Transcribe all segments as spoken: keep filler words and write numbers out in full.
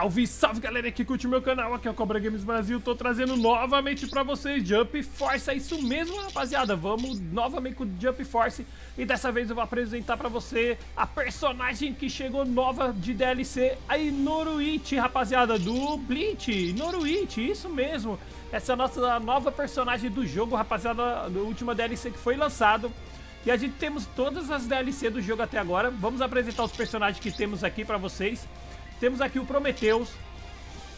Salve, salve galera que curte o meu canal, aqui é o Cobra Games Brasil, tô trazendo novamente pra vocês Jump Force, é isso mesmo rapaziada, vamos novamente com Jump Force e dessa vez eu vou apresentar pra você a personagem que chegou nova de D L C, a Yoruichi rapaziada, do Bleach, Yoruichi, isso mesmo, essa é a nossa nova personagem do jogo rapaziada, do último D L C que foi lançado. E a gente temos todas as D L C do jogo até agora. Vamos apresentar os personagens que temos aqui pra vocês. Temos aqui o Prometeus,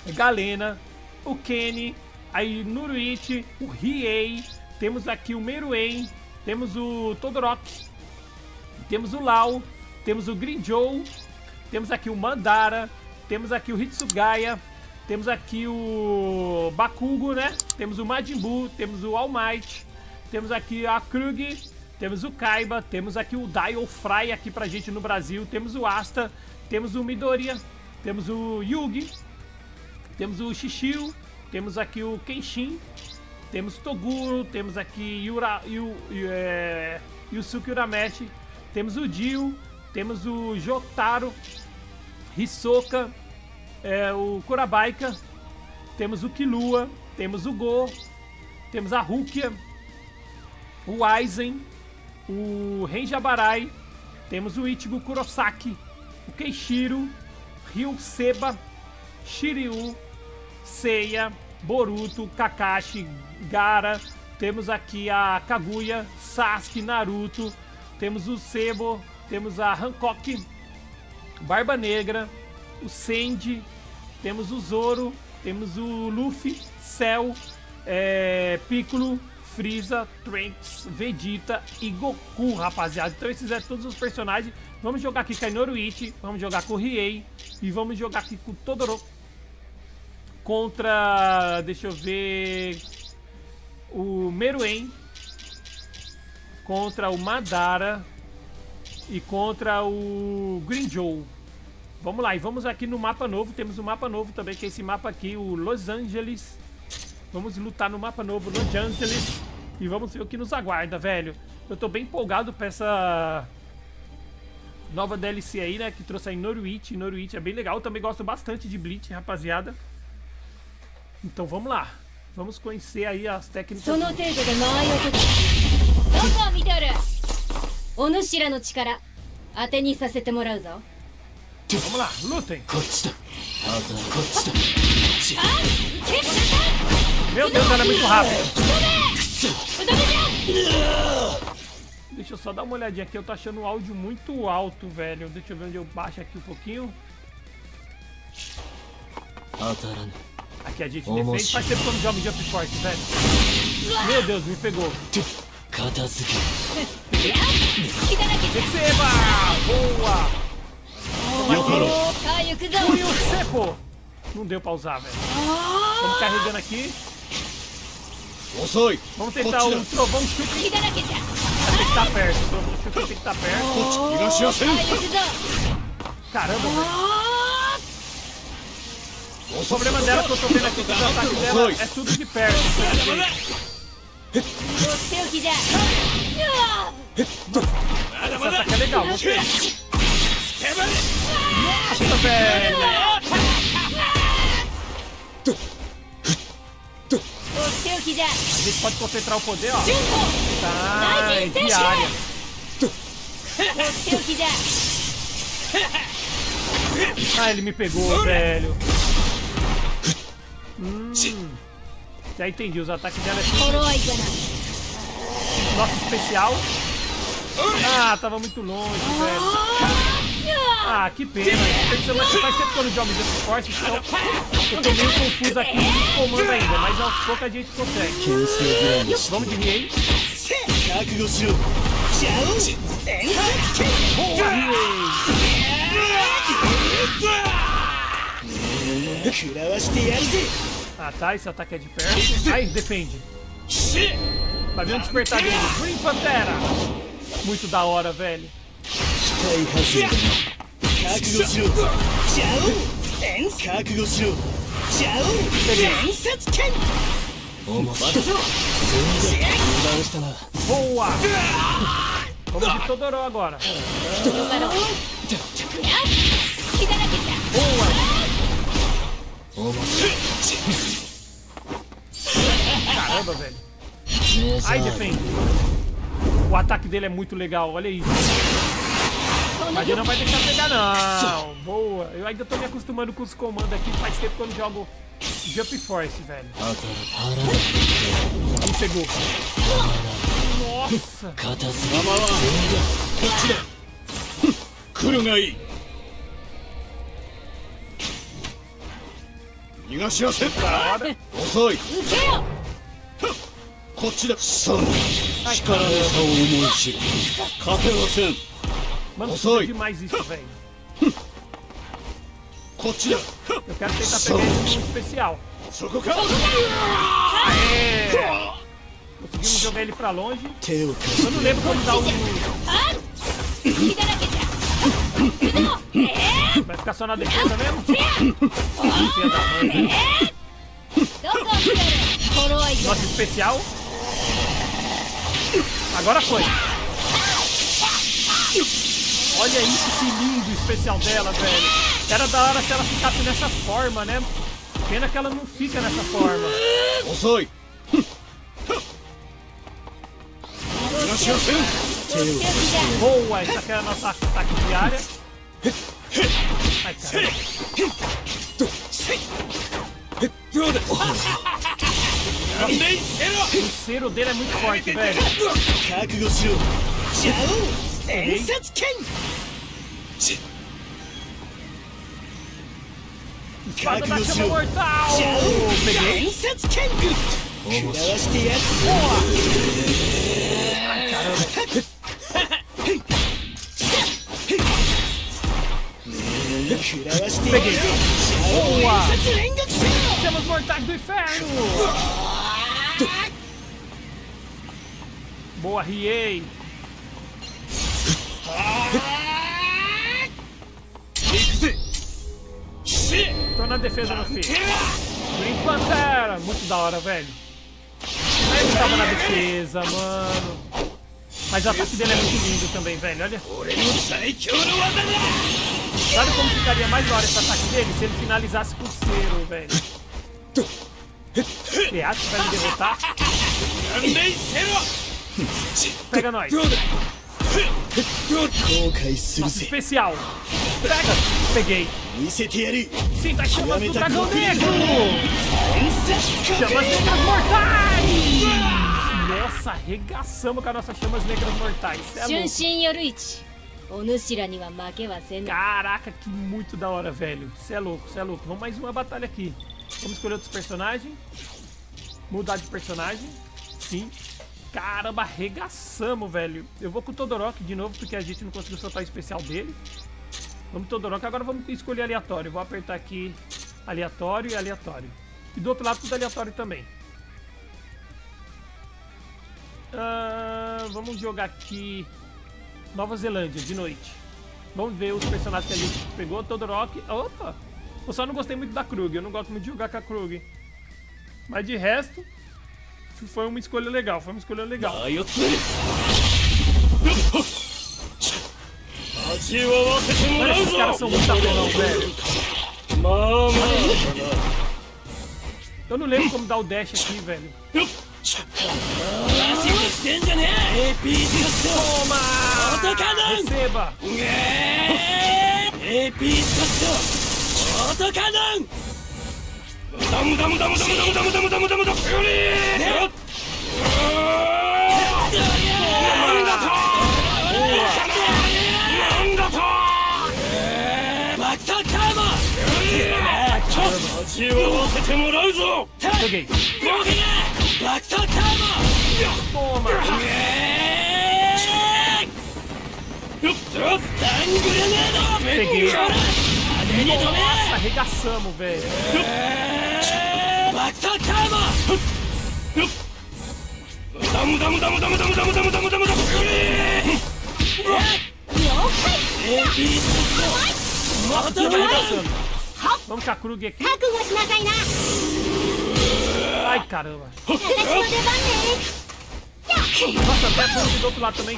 Galena, o Kenny, a Yoruichi, o Hiei. Temos aqui o Meruem, temos o Todoroki, temos o Lau, temos o Green Joe, temos aqui o Mandara, temos aqui o Hitsugaya, temos aqui o Bakugo, né? Temos o Majinbu, temos o All Might, temos aqui a Krug, temos o Kaiba, temos aqui o Dai ou Fry aqui pra gente no Brasil, temos o Asta, temos o Midoriya, temos o Yugi, temos o Shishio, temos aqui o Kenshin, temos Toguro, temos aqui Yura, Yu, Yu, é, Yusuke Uramashi, temos o Dio, temos o Jotaro, Hisoka, é, o Kurabaika, temos o Killua, temos o Go, temos a Rukia, o Aizen, o Renji Abarai, temos o Ichigo Kurosaki, o Keishiro, Ryu Seba, Shiryu, Seiya, Boruto, Kakashi, Gara, temos aqui a Kaguya, Sasuke, Naruto, temos o Sebo, temos a Hancock, Barba Negra, o Sanji, temos o Zoro, temos o Luffy, Cell, é, Piccolo, Freeza, Trunks, Vegeta e Goku, rapaziada. Então esses são todos os personagens. Vamos jogar aqui com a Yoruichi, vamos jogar com o Hiei e vamos jogar aqui com o Todoroki contra, deixa eu ver, o Meruem, contra o Madara e contra o Green Joe. Vamos lá, e vamos aqui no mapa novo. Temos um mapa novo também, que é esse mapa aqui, o Los Angeles. Vamos lutar no mapa novo, Los Angeles, e vamos ver o que nos aguarda, velho. Eu tô bem empolgado pra essa nova D L C aí, né, que trouxe a Yoruichi. Yoruichi é bem legal, eu também gosto bastante de Bleach, rapaziada. Então vamos lá, vamos conhecer aí as técnicas. Vamos lá, lutem! Meu Deus, era muito rápido. Deixa eu só dar uma olhadinha aqui. Eu tô achando o áudio muito alto, velho. Deixa eu ver onde eu baixo aqui um pouquinho. Aqui a gente defende. Faz tempo que eu não jogo Jump Force, velho. Meu Deus, me pegou. Receba! Boa! Fui o Sepo! Não deu pra usar, velho. Vamos carregando aqui. Vamos tentar o trovão chute. Tem que estar perto. O trovão chute tem que estar perto. Caramba, velho. O problema dela que eu tô vendo aqui que o ataque dela é tudo de perto. Esse ataque é legal. Gostei. Nossa, velho. A gente pode concentrar o poder, ó. Tá, é diário. Ah, ele me pegou, velho. Hum. Já entendi, os ataques dela é... Nossa, especial. Ah, tava muito longe, velho. Ah, que pena. Faz tempo que eu não jogo Jump Force, então eu tô meio confuso aqui nos comandos ainda, mas aos poucos a gente consegue. Vamos de Hiei. Boa, Hiei. Ah, tá, esse ataque é de perto. Ai, defende. Vai vir um despertar dele. Green Pantera. Muito da hora, velho. Boa! Vamos de Todoro agora. Boa! foda, velho. Ai, defende. O ataque dele é muito legal, olha isso. Mas ele não vai deixar pegar, não. Boa. Eu ainda tô me acostumando com os comandos aqui. Faz tempo que eu não jogo Jump Force, velho. Ele pegou. Nossa. Mano, é demais isso, velho. Eu quero tentar pegar ele no especial. É. Conseguimos jogar ele pra longe. Eu não lembro quando dá o... Vai ficar só na defesa mesmo? Nosso especial. Agora foi. Olha isso, que lindo o especial dela, velho. Era da hora se ela ficasse nessa forma, né? Pena que ela não fica nessa forma. Osoi! Boa! Essa aqui era a nossa ataque diária. Ai, cara. O cero dele é muito forte, velho. Peguei. Espada da chama mortal! Peguei! Ai, caramba! Peguei! Boa! Chamas mortais do inferno! Boa, Hiei! Tô na defesa no fim. Green Pantera, muito da hora, velho. Aí ele tava na defesa, mano. Mas o ataque dele é muito lindo também, velho, olha. Sabe como ficaria mais da hora esse ataque dele? Se ele finalizasse com o Cero, velho. Você acha que vai me derrotar? Pega nós. Nosso especial. Pega. Peguei. Sinta as chamas do dragão negro. Chamas negras mortais. Nossa, arregaçamos com as nossas chamas negras mortais. É, caraca, que muito da hora, velho. Você é louco, você é louco. Vamos mais uma batalha aqui. Vamos escolher outros personagens. Mudar de personagem. Sim. Caramba, arregaçamos, velho. Eu vou com o Todoroki de novo, porque a gente não conseguiu soltar o especial dele. Vamos Todoroki, agora vamos escolher aleatório. Vou apertar aqui aleatório e aleatório. E do outro lado tudo aleatório também. Ah, vamos jogar aqui Nova Zelândia, de noite. Vamos ver os personagens que a gente pegou. Todoroki, opa! Eu só não gostei muito da Krug, eu não gosto muito de jogar com a Krug. Mas de resto... Foi uma escolha legal, foi uma escolha legal. Mano, esses caras são muito apelão, velho. Eu não lembro como dar o dash aqui, velho. Toma! Receba! Peguei. Toma! Peguei. Nossa, arregaçamos, velho. Vamos com a Krug aqui. Ai, caramba. Nossa, até a Krug do outro lado também.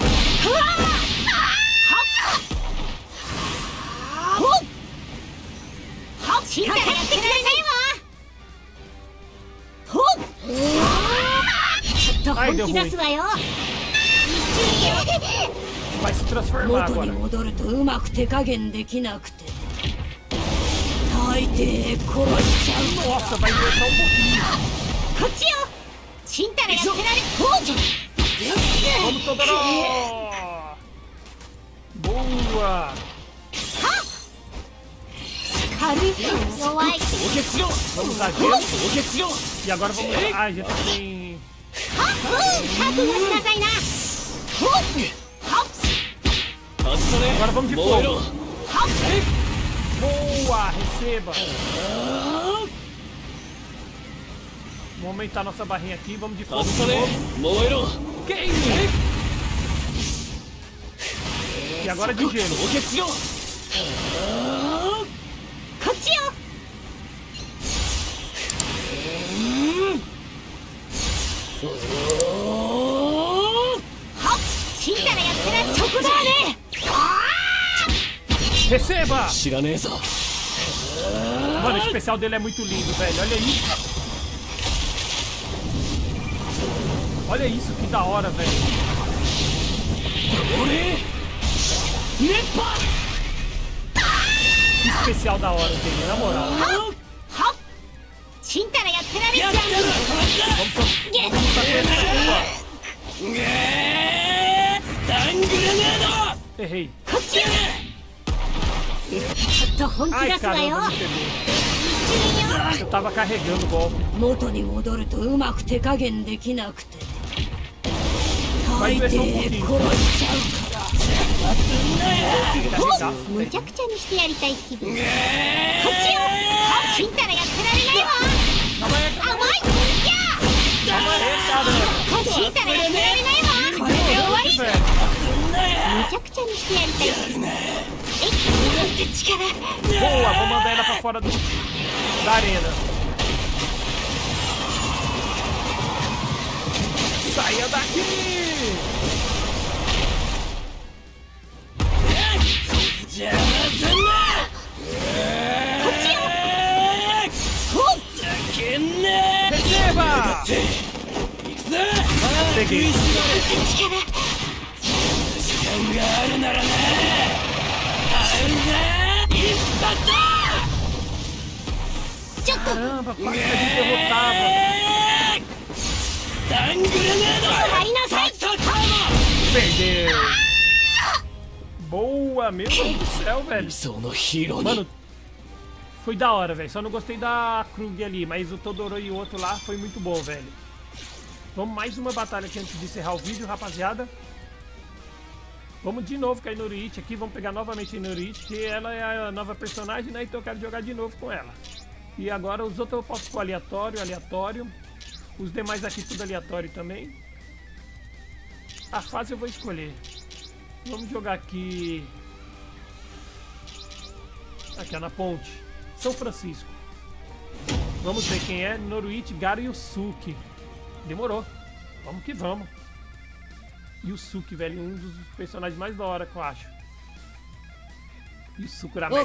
Ai, deu ruim. Vai se transformar agora. Nossa, vai deixar um pouquinho. Vamos, Todoroki! Boa! Vamos dar gelo. E agora vamos... Ah, já tem... Agora vamos de fogo. Boa! Receba! Vamos aumentar nossa barrinha aqui. Vamos de fogo. E agora de gelo. Receba! Mano, o especial dele é muito lindo, velho. Olha isso. Olha isso, que da hora, velho. Que especial da hora dele, na moral. Vamos pra... Errei. Ai, caramba, me peguei. Eu tava carregando o golpe. Vai mexer um pouquinho. Boa, vou mandar ela pra fora do... da arena. Saia daqui! Receba! Peguei. Caramba, quase que a gente derrotava. Perdeu. Boa, meu Deus do céu, velho. Mano, foi da hora, velho. Só não gostei da Krug ali, mas o Todoro e o outro lá foi muito bom, velho. Vamos mais uma batalha aqui antes de encerrar o vídeo, rapaziada. Vamos de novo com a Yoruichi aqui. Vamos pegar novamente a Yoruichi, que ela é a nova personagem, né? Então eu quero jogar de novo com ela. E agora os outros eu posso pôr aleatório, aleatório. Os demais aqui tudo aleatório também. A fase eu vou escolher. Vamos jogar aqui. Aqui, ó, na ponte. São Francisco. Vamos ver quem é. Yoruichi, Gara e Yusuke. Demorou. Vamos que vamos. Yusuke, velho. Um dos personagens mais da hora que eu acho. Yusuke Uramashi.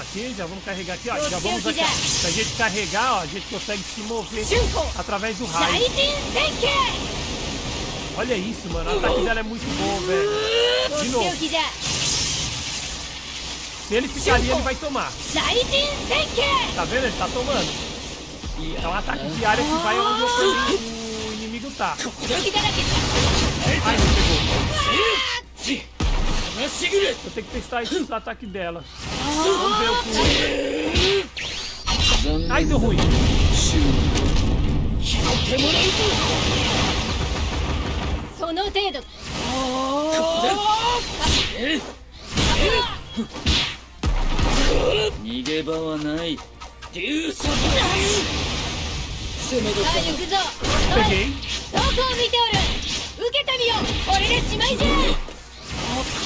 Aqui, já vamos carregar aqui, ó. Já vamos aqui. Se a gente carregar, ó, a gente consegue se mover através do raio. Olha isso, mano. O ataque dela é muito bom, velho. De novo. Se ele ficar ali, ele vai tomar. Tá vendo? Ele tá tomando. É um ataque de área que vai onde o inimigo tá. Ai, ele pegou. Eu tenho que testar esse ataque dela. Vamos ver o que... Ai, deu ruim. Peguei. Esse aqui é o ataque dela.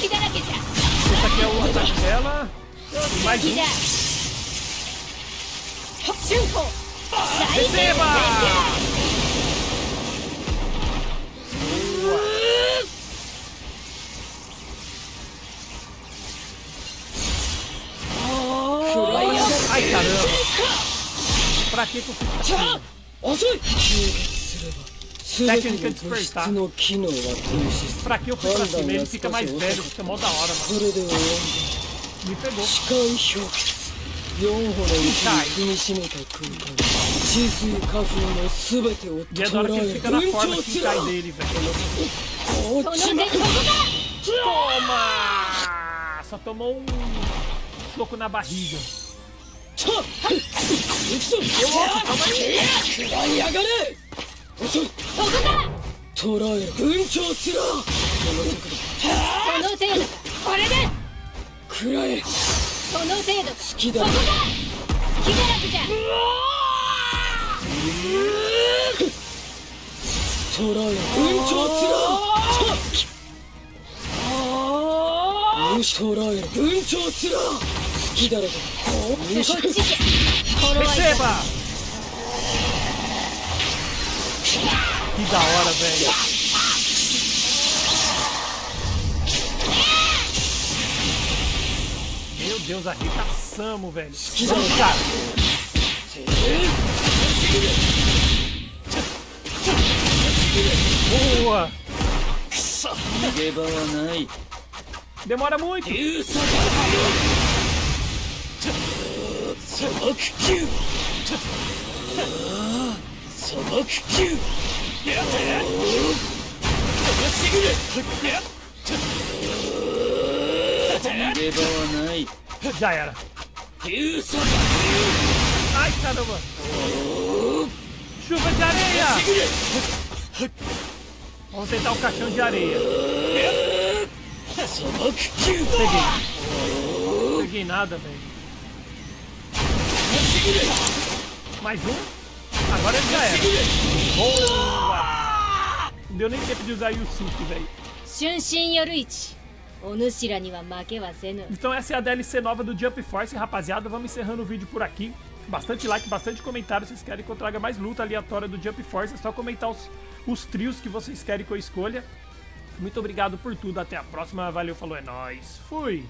E mais um. Receba! Boa. Técnica de despertar. Fraqueio foi pra cima, ele fica mais velho, fica mó da hora, mano. Me pegou. E é da hora que ele fica na forma que cai dele, velho. Toma! Só tomou um soco na barriga. Receba! Que da hora, velho. Meu Deus, arregaçamos, velho. Vamos, cara. Boa. Demora muito. Já era. Ai, caramba. Chuva de areia. Vamos tentar o caixão de areia. Peguei. Não peguei nada, velho. Mais um. Agora ele já era. Boa! Não deu nem tempo de usar Yusuke, velho. Então essa é a D L C nova do Jump Force, rapaziada. Vamos encerrando o vídeo por aqui. Bastante like, bastante comentário. Se vocês querem que eu traga mais luta aleatória do Jump Force, é só comentar os, os trios que vocês querem que eu escolha. Muito obrigado por tudo. Até a próxima. Valeu, falou, é nóis. Fui!